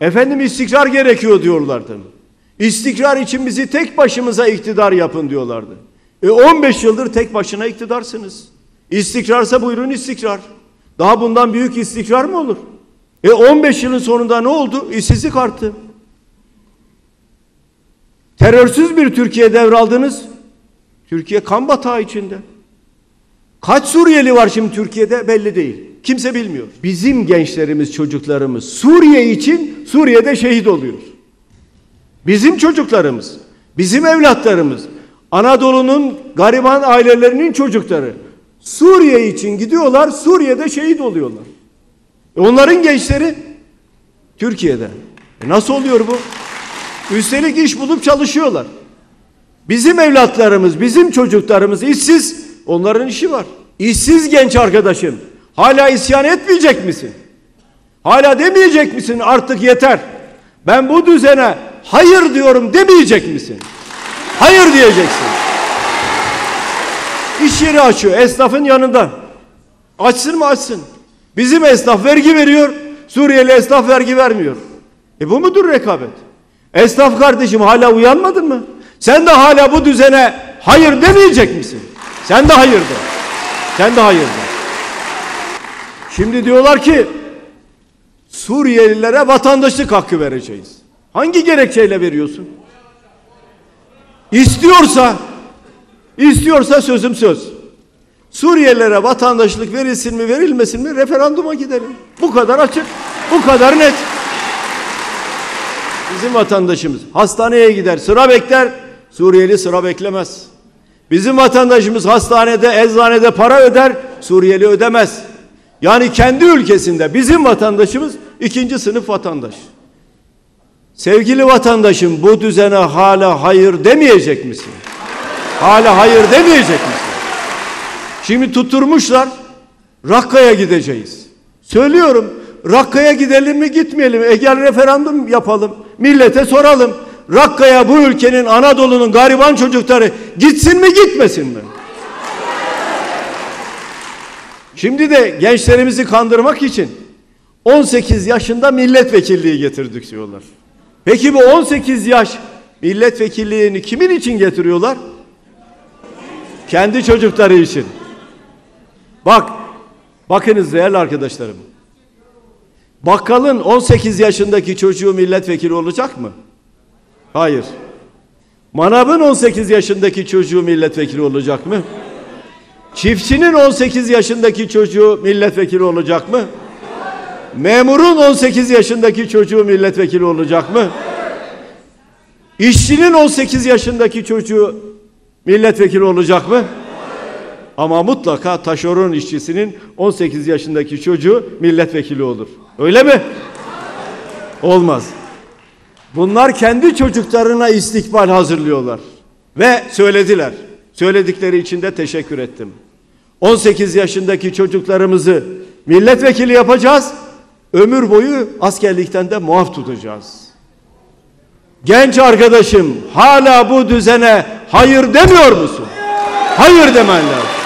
Efendim istikrar gerekiyor diyorlardı. İstikrar için bizi tek başımıza iktidar yapın diyorlardı. 15 yıldır tek başına iktidarsınız. İstikrarsa buyurun istikrar. Daha bundan büyük istikrar mı olur? 15 yılın sonunda ne oldu? İşsizlik arttı. Terörsüz bir Türkiye devraldınız. Türkiye kan batağı içinde. Kaç Suriyeli var şimdi Türkiye'de belli değil. Kimse bilmiyor. Bizim gençlerimiz, çocuklarımız Suriye için Suriye'de şehit oluyor. Bizim çocuklarımız, bizim evlatlarımız, Anadolu'nun gariban ailelerinin çocukları Suriye için gidiyorlar, Suriye'de şehit oluyorlar. Onların gençleri Türkiye'de. Nasıl oluyor bu? Üstelik iş bulup çalışıyorlar. Bizim evlatlarımız, bizim çocuklarımız işsiz, onların işi var. İşsiz genç arkadaşım, hala isyan etmeyecek misin? Hala demeyecek misin artık yeter? Ben bu düzene hayır diyorum demeyecek misin? Hayır diyeceksin. İş yeri açıyor esnafın yanında. Açsın mı açsın? Bizim esnaf vergi veriyor, Suriyeli esnaf vergi vermiyor. Bu mudur rekabet? Esnaf kardeşim hala uyanmadın mı? Sen de hala bu düzene hayır demeyecek misin? Sen de hayır de. Sen de hayır de. Şimdi diyorlar ki Suriyelilere vatandaşlık hakkı vereceğiz. Hangi gerekçeyle veriyorsun? İstiyorsa sözüm söz. Suriyelilere vatandaşlık verilsin mi verilmesin mi referanduma gidelim. Bu kadar açık, bu kadar net. Bizim vatandaşımız hastaneye gider, sıra bekler. Suriyeli sıra beklemez. Bizim vatandaşımız hastanede, eczanede para öder. Suriyeli ödemez. Yani kendi ülkesinde bizim vatandaşımız ikinci sınıf vatandaş. Sevgili vatandaşım bu düzene hala hayır demeyecek misin? Hala hayır demeyecek misin? Şimdi tutturmuşlar Rakka'ya gideceğiz. Söylüyorum Rakka'ya gidelim mi gitmeyelim mi? Gel referandum yapalım. Millete soralım. Rakka'ya bu ülkenin Anadolu'nun gariban çocukları gitsin mi gitmesin mi? Şimdi de gençlerimizi kandırmak için 18 yaşında milletvekilliği getirdik diyorlar. Peki bu 18 yaş milletvekilliğini kimin için getiriyorlar? Kendi çocukları için. Bakınız değerli arkadaşlarım. Bakkalın 18 yaşındaki çocuğu milletvekili olacak mı? Hayır. Manavın 18 yaşındaki çocuğu milletvekili olacak mı? Çiftçinin 18 yaşındaki çocuğu milletvekili olacak mı? Memurun 18 yaşındaki çocuğu milletvekili olacak mı? İşçinin 18 yaşındaki çocuğu milletvekili olacak mı? Ama mutlaka taşeron işçisinin 18 yaşındaki çocuğu milletvekili olur. Öyle mi? Olmaz. Bunlar kendi çocuklarına istikbal hazırlıyorlar. Ve söylediler. Söyledikleri için de teşekkür ettim. 18 yaşındaki çocuklarımızı milletvekili yapacağız. Ömür boyu askerlikten de muaf tutacağız. Genç arkadaşım hala bu düzene hayır demiyor musun? Hayır demen lazım.